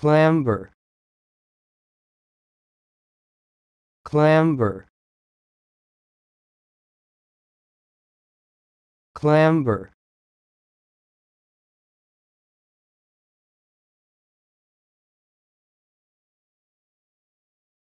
Clamber, clamber, clamber.